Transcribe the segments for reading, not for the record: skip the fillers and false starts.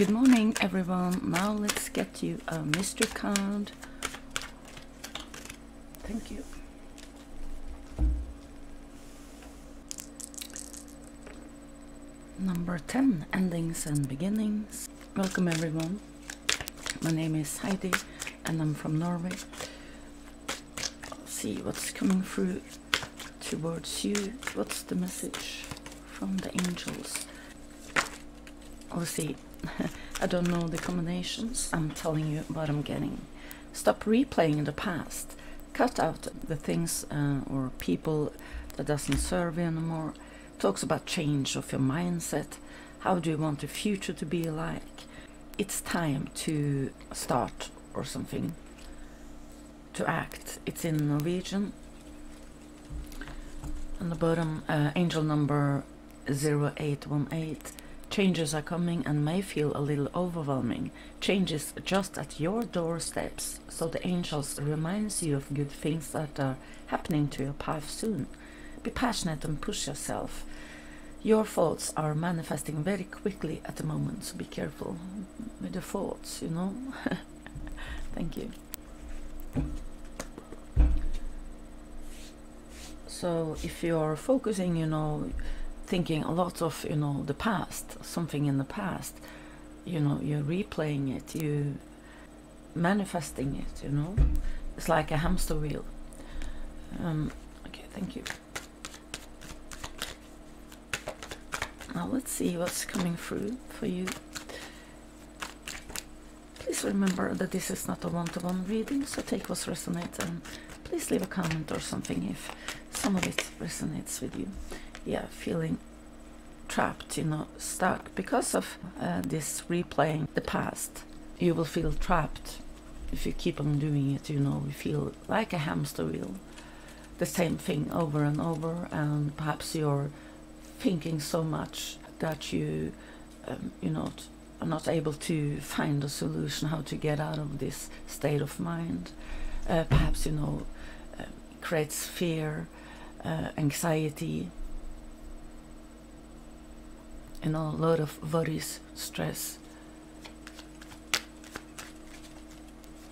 Good morning, everyone. Now let's get you a mystery card. Thank you. Number 10, endings and beginnings. Welcome, everyone. My name is Heidi and I'm from Norway. See what's coming through towards you. What's the message from the angels? We'll see. I don't know the combinations. I'm telling you what I'm getting. Stop replaying the past. Cut out the things or people that doesn't serve you anymore. Talks about change of your mindset. How do you want the future to be like? It's time to start or something. To act. It's in Norwegian. On the bottom, angel number 0818. Changes are coming and may feel a little overwhelming. Changes just at your doorsteps. So the angels reminds you of good things that are happening to your path soon. Be passionate and push yourself. Your thoughts are manifesting very quickly at the moment, so be careful with the thoughts, you know. Thank you. So if you're focusing, you know, thinking a lot of, you know, the past, something in the past, you know, you're replaying it, you manifesting it, you know, it's like a hamster wheel. Okay, thank you. Now let's see what's coming through for you. Please remember that this is not a one-to-one reading, so take what resonates and please leave a comment or something if some of it resonates with you. Yeah, feeling trapped, you know, stuck because of this replaying the past. You will feel trapped if you keep on doing it, you know. You feel like a hamster wheel, the same thing over and over, and perhaps you're thinking so much that you you know, are not able to find a solution how to get out of this state of mind. Perhaps, you know, creates fear, anxiety, you know, a lot of worries, stress.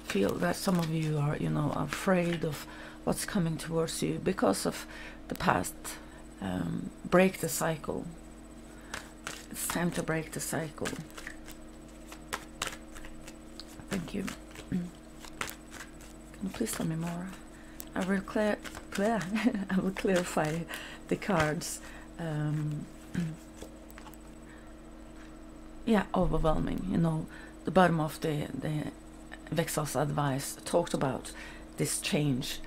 Feel that some of you are, you know, afraid of what's coming towards you because of the past. Break the cycle. It's time to break the cycle. Thank you. Can you please tell me more? I will clarify the cards. Yeah, overwhelming, you know, the bottom of the Vexel's advice talked about this change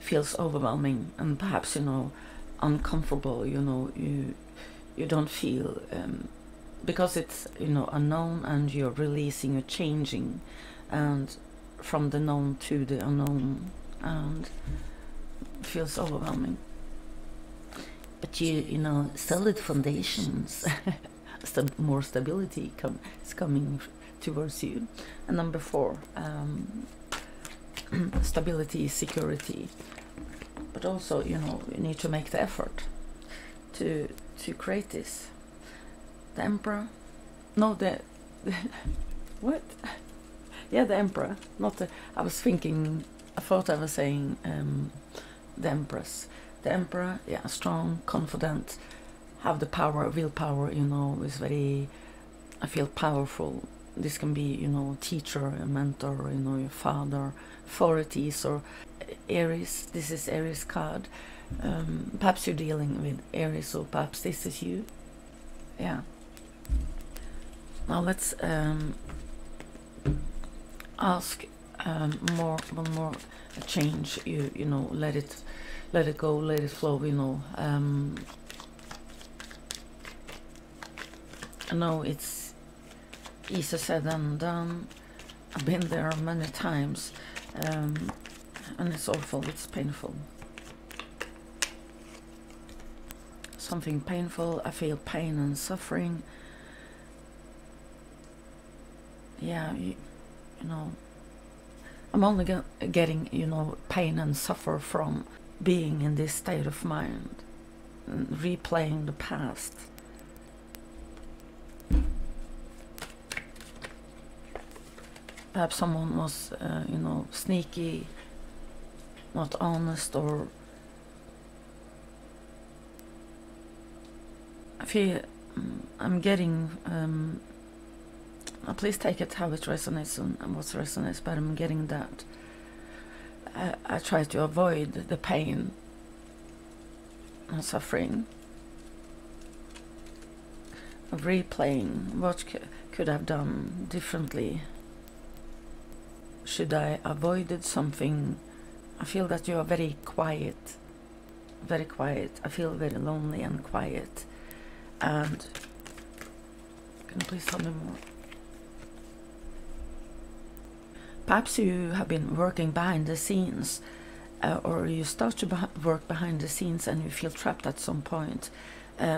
feels overwhelming and perhaps, you know, uncomfortable, you know, you don't feel, because it's, you know, unknown and you're releasing, you're changing, and from the known to the unknown, and it feels overwhelming. But you know, solid foundations. More stability is coming towards you. And number 4, stability, security, but also, you know, you need to make the effort to create this. The Emperor, no, the what? Yeah, the Emperor, not the. I was thinking, I thought I was saying the Empress. The Emperor, yeah, strong, confident. Have the power, willpower, you know, is very, I feel, powerful. This can be, you know, teacher, a mentor, you know, your father, authorities, or Aries. This is Aries card. Perhaps you're dealing with Aries, or perhaps this is you. Yeah. Now let's ask one more change. You know, let it go, let it flow, you know. I know it's easier said than done. I've been there many times, and it's awful, it's painful. Something painful, I feel pain and suffering. Yeah, you know, I'm only getting, you know, pain and suffer from being in this state of mind, and replaying the past. Perhaps someone was, you know, sneaky, not honest, or I feel I'm getting. Please take it how it resonates and what resonates, but I'm getting that. I try to avoid the pain and suffering of replaying what could I have done differently. Should I avoided something? I feel that you are very quiet, very quiet. I feel very lonely and quiet. And can you please tell me more? Perhaps you have been working behind the scenes, or you start to work behind the scenes and you feel trapped at some point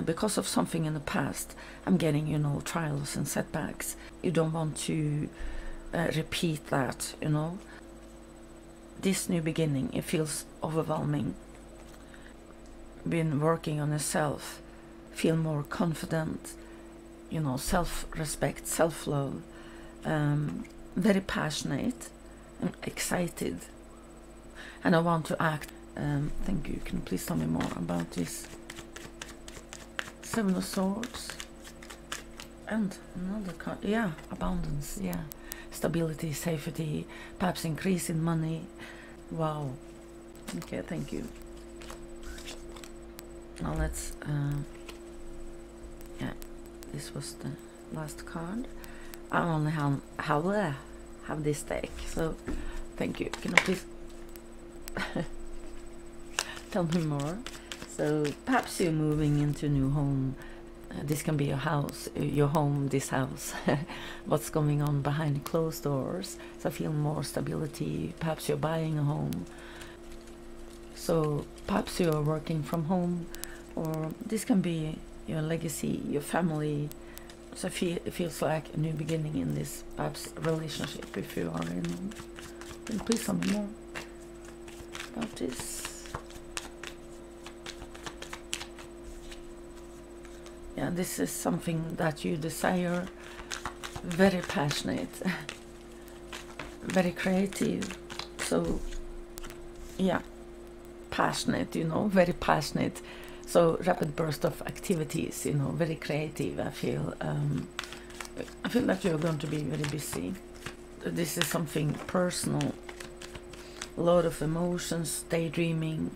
because of something in the past. I'm getting, you know, trials and setbacks. You don't want to repeat that, you know. This new beginning, it feels overwhelming. Been working on yourself, feel more confident, you know, self-respect, self-love. Very passionate and excited, and I want to act. Thank you. Can you please tell me more about this? Seven of Swords and another card. Yeah, abundance. Yeah, stability, safety, perhaps increase in money. Wow. Okay, thank you. Now let's. Yeah, this was the last card. I only have this deck, so thank you. Can you please tell me more? So perhaps you're moving into a new home. This can be your house, your home, this house. What's going on behind closed doors? So I feel more stability. Perhaps you're buying a home. So perhaps you're working from home, or this can be your legacy, your family. So it feels like a new beginning in this perhaps relationship if you are in. Can you please tell me more about this? Yeah, this is something that you desire. Very passionate, very creative. So yeah, passionate, you know, very passionate. So rapid burst of activities, you know, very creative. I feel that you're going to be very busy. This is something personal. A lot of emotions, daydreaming.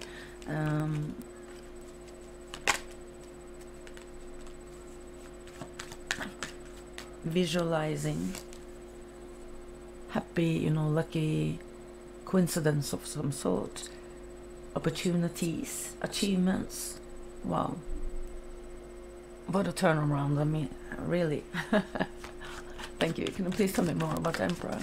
Visualizing. Happy, you know, lucky coincidence of some sort. Opportunities, achievements. Wow, what a turnaround, I mean, really. Thank you. Can you please tell me more about the Emperor?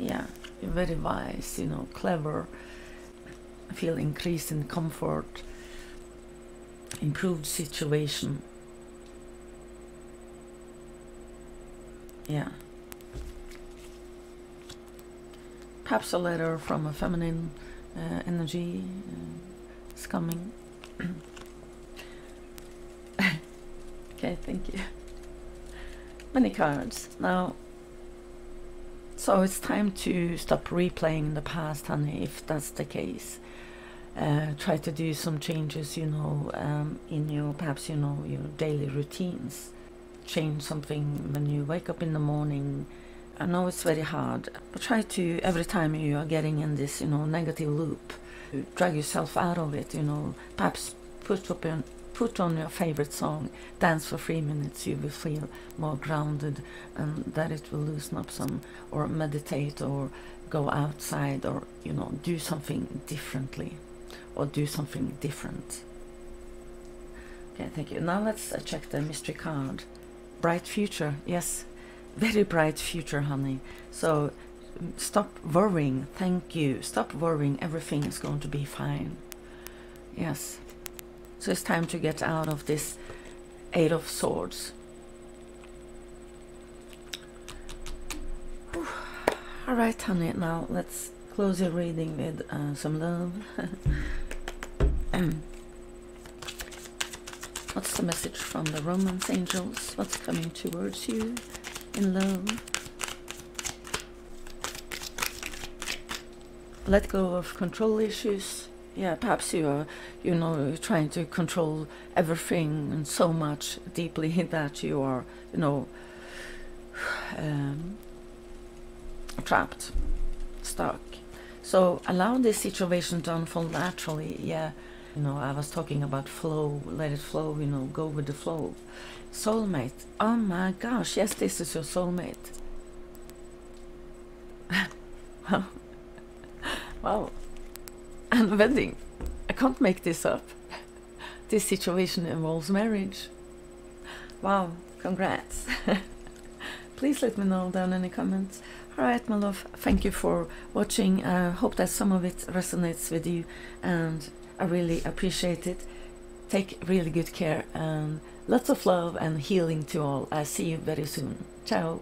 Yeah, you're very wise, you know, clever. I feel increase in comfort, improved situation. Yeah. Perhaps a letter from a feminine energy is coming. Okay, thank you. Many cards now. So it's time to stop replaying the past, honey, if that's the case. Try to do some changes, you know, in your, perhaps, you know, your daily routines. Change something when you wake up in the morning. I know it's very hard, but try to, every time you are getting in this, you know, negative loop, drag yourself out of it, you know. Perhaps put on your favorite song, dance for 3 minutes, you will feel more grounded, and that it will loosen up some, or meditate, or go outside, or, you know, do something differently, or do something different. Okay, thank you. Now let's check the mystery card. Bright future, yes. Very bright future, honey. So stop worrying. Thank you. Stop worrying. Everything is going to be fine. Yes. So it's time to get out of this Eight of Swords. Whew. All right, honey. Now let's close your reading with some love. What's the message from the Romance Angels? What's coming towards you in love? Let go of control issues. Yeah, perhaps you are, you know, trying to control everything and so much deeply that you are, you know, trapped, stuck. So allow this situation to unfold naturally. Yeah, you know, I was talking about flow, let it flow, you know, go with the flow. Soulmate, oh my gosh, yes, this is your soulmate. Wow, and wedding, I can't make this up. This situation involves marriage. Wow, congrats. Please let me know down in the comments. Alright, my love, thank you for watching. I hope that some of it resonates with you, and I really appreciate it. Take really good care, and lots of love and healing to all. I'll see you very soon. Ciao.